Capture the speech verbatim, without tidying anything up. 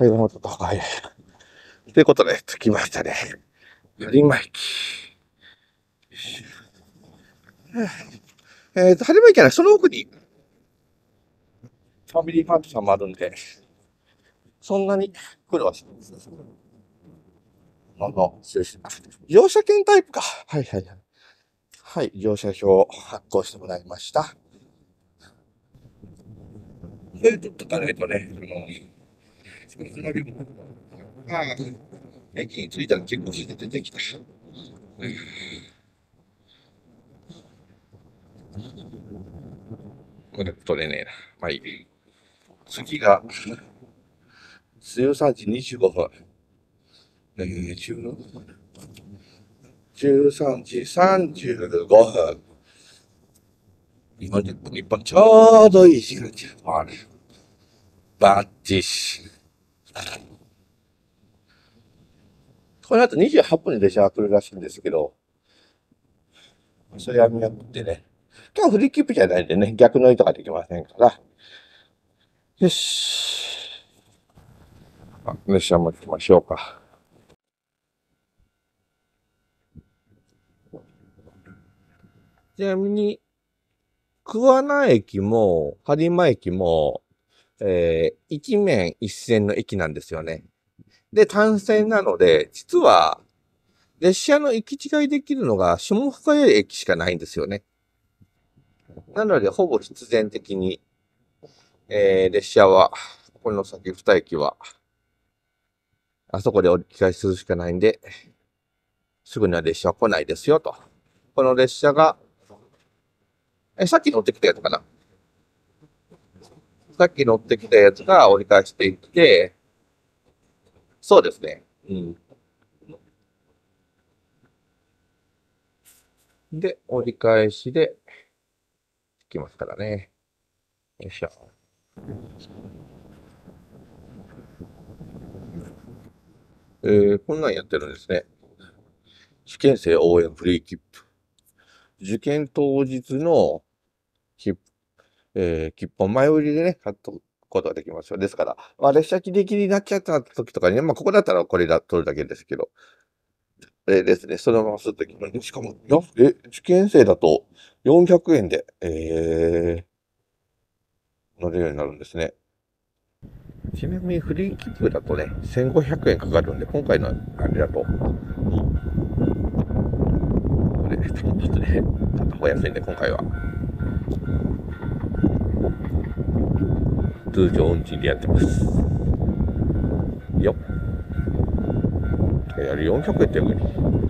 階段はちょっと高い。ということで、着きましたね。播磨駅。えっと、播磨駅じゃない、その奥に、ファミリーパンクさんもあるんで、そんなに苦労はしないです。なんか、乗車券タイプか。はいはいはい。はい、乗車票を発行してもらいました。それちょっと誰とね、その、ああ、駅に着いたら結構して出てきた。うんこれ取れねえな。まあいい。次が、じゅうさんじにじゅうごふん。えー、じゅうさんじさんじゅうごふん。よんじゅっぷん、一本ちょうどいい時間じゃん。あれ。バッチシ。この後にじゅうはっぷんに列車が来るらしいんですけど、それは見送ってね。今日フリーキップじゃないんでね、逆乗りとかできませんから。よし。あ、列車も行きましょうか。ちなみに、桑名駅も、播磨駅も、えー、一面一線の駅なんですよね。で、単線なので、実は、列車の行き違いできるのが下深谷駅しかないんですよね。なので、ほぼ必然的に、えー、列車は、この先に駅は、あそこで折り返しするしかないんで、すぐには列車は来ないですよと。この列車が、え、さっき乗ってきたやつかな。さっき乗ってきたやつが折り返していって、そうですね。うん。で、折り返しで、きますからね。よいしょ。えー、こんなんやってるんですね。試験生応援フリー切符。受験当日の切符、えー、切符を前売りでね、買っとくことができますよ。ですから、まあ、列車切り切りになっちゃった時とかにね、まあ、ここだったらこれだ、取るだけですけど、えー、ですね、そのままするときに、しかも、え、受験生だと、よんひゃくえんで、えー、乗れるようになるんですね。ちなみにフリー切符だとね、せんごひゃくえんかかるんで、今回のあれだと、これ、ちょっとね、片方安いんで、今回は。通常運賃でやってます。よっ。やるよんひゃくえんって上に。